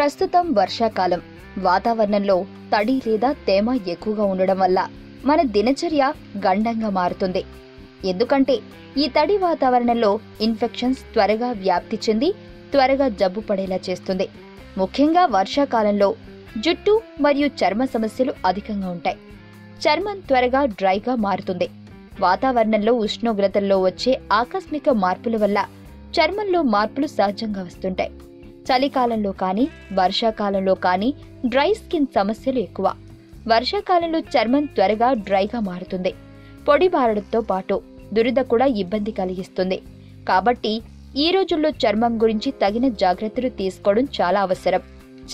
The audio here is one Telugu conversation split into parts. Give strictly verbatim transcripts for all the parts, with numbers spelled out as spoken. ప్రస్తుతం వర్షాకాలం వాతావరణంలో తడి లేదా తేమ ఎక్కువగా ఉండడం వల్ల మన దినచర్య గండంగా మారుతుంది. ఎందుకంటే ఈ తడి వాతావరణంలో ఇన్ఫెక్షన్స్ త్వరగా వ్యాప్తి చెంది త్వరగా జబ్బు పడేలా చేస్తుంది. ముఖ్యంగా వర్షాకాలంలో జుట్టు మరియు చర్మ సమస్యలు అధికంగా ఉంటాయి. చర్మం త్వరగా డ్రైగా మారుతుంది. వాతావరణంలో ఉష్ణోగ్రతల్లో వచ్చే ఆకస్మిక మార్పుల వల్ల చర్మంలో మార్పులు సహజంగా వస్తుంటాయి. చలికాలంలో కానీ వర్షాకాలంలో కానీ డ్రై స్కిన్ సమస్యలు ఎక్కువ. వర్షాకాలంలో చర్మం త్వరగా డ్రైగా మారుతుంది. పొడి బారడంతో పాటు దురద కూడా ఇబ్బంది కలిగిస్తుంది. కాబట్టి ఈ రోజుల్లో చర్మం గురించి తగిన జాగ్రత్తలు తీసుకోవడం చాలా అవసరం.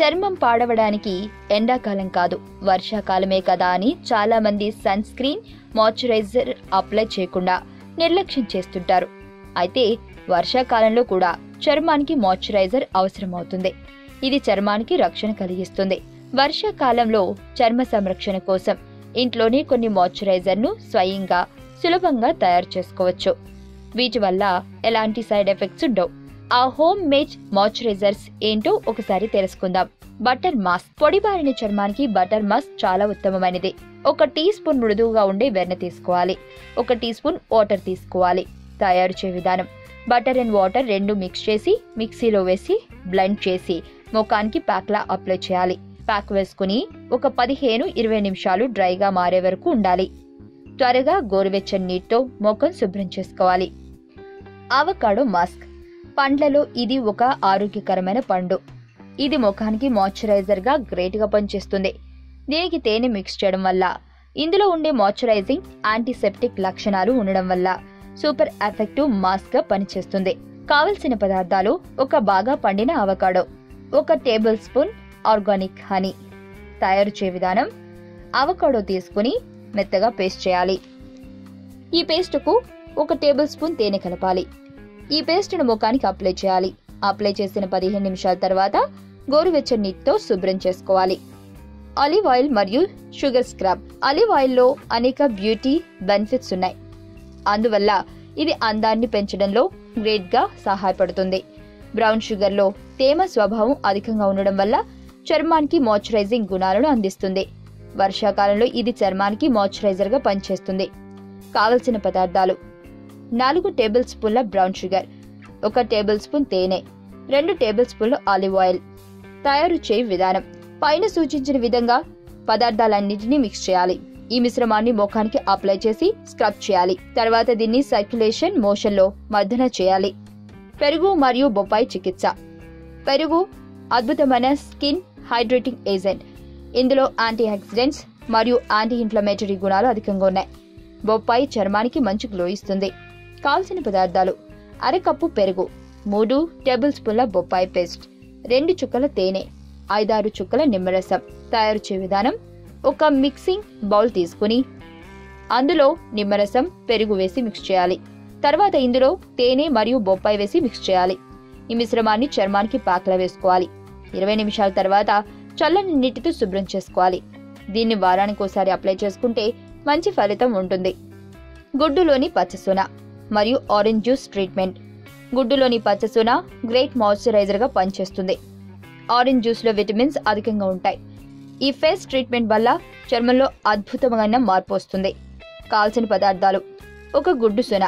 చర్మం పాడవడానికి ఎండాకాలం కాదు వర్షాకాలమే కదా అని చాలా మంది సన్ స్క్రీన్, మాయిశ్చరైజర్ అప్లై చేయకుండా నిర్లక్ష్యం చేస్తుంటారు. అయితే వర్షాకాలంలో కూడా చర్మానికి మాయిశ్చరైజర్ అవసరమవుతుంది. ఇది చర్మానికి రక్షణ కలిగిస్తుంది. వర్షాకాలంలో చర్మ సంరక్షణ కోసం ఇంట్లోనే కొన్ని మాయిశ్చరైజర్ను స్వయంగా సులభంగా తయారు చేసుకోవచ్చు. వీటి వల్ల ఎలాంటి సైడ్ ఎఫెక్ట్స్ ఉండవు. ఆ హోమ్ మేడ్ మాయిశ్చరైజర్స్ ఏంటో ఒకసారి తెలుసుకుందాం. Butter mask. పొడిబారిన చర్మానికి బటర్ మాస్క్ చాలా ఉత్తమమైనది. ఒక టీ స్పూన్ మృదువుగా ఉండే వెన్న తీసుకోవాలి. ఒక టీ స్పూన్ వాటర్ తీసుకోవాలి. తయారు చేయ విధానం: బటర్ అండ్ వాటర్ రెండు మిక్స్ చేసి మిక్సీలో వేసి బ్లెండ్ చేసి ముఖానికి ప్యాక్లా అప్లై చేయాలి. ప్యాక్ వేసుకుని ఒక పదిహేను ఇరవై నిమిషాలు డ్రైగా మారే వరకు ఉండాలి. త్వరగా గోరువెచ్చని నీటితో ముఖం శుభ్రం చేసుకోవాలి. Avocado mask. పండ్లలో ఇది ఒక ఆరోగ్యకరమైన పండు. ఇది ముఖానికి మాయిశ్చరైజర్గా గ్రేట్గా పనిచేస్తుంది. దీనికి తేనె మిక్స్ చేయడం వల్ల ఇందులో ఉండే మాయిశ్చరైజింగ్ యాంటీసెప్టిక్ లక్షణాలు ఉండడం వల్ల సూపర్ ఎఫెక్టివ్ మాస్క్గా పనిచేస్తుంది. కావలసిన పదార్థాలు: ఒక బాగా పండిన అవకాడో, ఒక టేబుల్ స్పూన్ ఆర్గానిక్ హనీ. తయారు చేయ విధానం: అవకాడో తీసుకుని మెత్తగా పేస్ట్ చేయాలి. ఈ పేస్టుకు ఒక టేబుల్ స్పూన్ తేనె కలపాలి. ఈ పేస్టును ముఖానికి అప్లై చేయాలి. అప్లై చేసిన పదిహేను నిమిషాల తర్వాత గోరువెచ్చని నీటితో శుభ్రం చేసుకోవాలి. ఆలివ్ ఆయిల్ మరియు షుగర్ స్క్రబ్. ఆలివ్ ఆయిల్లో అనేక బ్యూటీ బెనిఫిట్స్ ఉన్నాయి. అందువల్ల ఇది అందాన్ని పెంచడంలో గ్రేట్గా సహాయపడుతుంది. బ్రౌన్ షుగర్లో తేమ స్వభావం అధికంగా ఉండడం వల్ల చర్మానికి మాయిశ్చరైజింగ్ గుణాలను అందిస్తుంది. వర్షాకాలంలో ఇది చర్మానికి మాయిశ్చరైజర్గా పనిచేస్తుంది. కావలసిన పదార్థాలు: నాలుగు టేబుల్ స్పూన్ల బ్రౌన్ షుగర్, ఒక టేబుల్ స్పూన్ తేనె, రెండు టేబుల్ స్పూన్ల ఆలివ్ ఆయిల్. తయారు చేయ విధానం: పైన సూచించిన విధంగా పదార్థాలన్నింటినీ మిక్స్ చేయాలి. ఈ మిశ్రమాన్ని ముఖానికి అప్లై చేసి స్క్రబ్ చేయాలి. తర్వాత దీన్ని సర్క్యులేషన్ మోషన్లో మర్దన చేయాలి. పెరుగు మరియు బొప్పాయి చికిత్స. పెరుగు అద్భుతమైన స్కిన్ హైడ్రేటింగ్ ఏజెంట్. ఇందులో యాంటీ ఆక్సిడెంట్స్ మరియు యాంటీ ఇన్ఫ్లమేటరీ గుణాలు అధికంగా ఉన్నాయి. బొప్పాయి చర్మానికి మంచి గ్లో ఇస్తుంది. కావలసిన పదార్థాలు: అరకప్పు పెరుగు, మూడు టేబుల్ స్పూన్ల బొప్పాయి పేస్ట్, రెండు చుక్కల తేనె, ఐదారు చుక్కల నిమ్మరసం. తయారు చేయ విధానం: ఒక మిక్సింగ్ బౌల్ తీసుకుని అందులో నిమ్మరసం, పెరుగు వేసి మిక్స్ చేయాలి. తర్వాత ఇందులో తేనె మరియు బొప్పాయి వేసి మిక్స్ చేయాలి. ఈ మిశ్రమాన్ని చర్మానికి ప్యాక్లా వేసుకోవాలి. ఇరవై నిమిషాల తర్వాత చల్లని నీటితో శుభ్రం చేసుకోవాలి. దీన్ని వారానికి ఒకసారి అప్లై చేసుకుంటే మంచి ఫలితం ఉంటుంది. గుడ్డులోని పచ్చసొన మరియు ఆరెంజ్ జ్యూస్ ట్రీట్మెంట్. గుడ్డులోని పచ్చసొన గ్రేట్ మాయిశ్చరైజర్గా పనిచేస్తుంది. ఆరెంజ్ జ్యూస్లో విటమిన్స్ అధికంగా ఉంటాయి. ఈ ఫేస్ ట్రీట్మెంట్ వల్ల చర్మంలో అద్భుతమైన మార్పు వస్తుంది. కావాల్సిన పదార్థాలు: ఒక గుడ్డు సొన,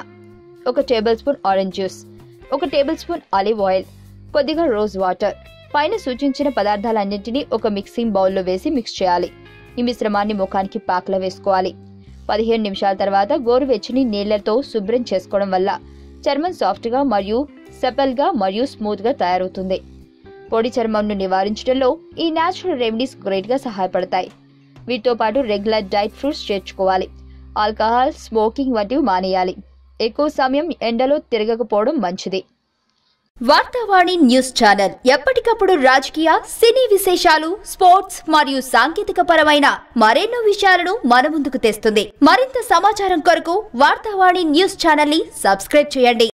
ఒక టేబుల్ స్పూన్ ఆరెంజ్ జ్యూస్, ఒక టేబుల్ స్పూన్ ఆలివ్ ఆయిల్, కొద్దిగా రోజ్ వాటర్. పైన సూచించిన పదార్థాలన్నింటినీ ఒక మిక్సింగ్ బౌల్లో వేసి మిక్స్ చేయాలి. ఈ మిశ్రమాన్ని ముఖానికి ప్యాక్లో వేసుకోవాలి. పదిహేను నిమిషాల తర్వాత గోరువెచ్చని నీళ్లతో శుభ్రం చేసుకోవడం వల్ల చర్మం సాఫ్ట్గా మరియు సపల్గా మరియు స్మూత్గా తయారవుతుంది. పొడి చర్మంను నివారించడంలో ఈ న్యాచురల్ రెమెడీస్ గ్రేట్గా సహాయపడతాయి. వీటితో పాటు రెగ్యులర్ డైట్ ఫ్రూట్స్ చేర్చుకోవాలి. ఆల్కహాల్, స్మోకింగ్ వంటివి మానేయాలి. ఎక్కువ సమయం ఎండలో తిరగకపోవడం మంచిది. వార్తావాణి న్యూస్ ఛానల్ ఎప్పటికప్పుడు రాజకీయ, సినీ విశేషాలు, స్పోర్ట్స్ మరియు సాంకేతిక పరమైన మరెన్నో విషయాలను మన ముందుకు తెస్తుంది. మరింత సమాచారం కొరకు వార్తావాణి న్యూస్ ఛానల్ ని సబ్స్క్రైబ్ చేయండి.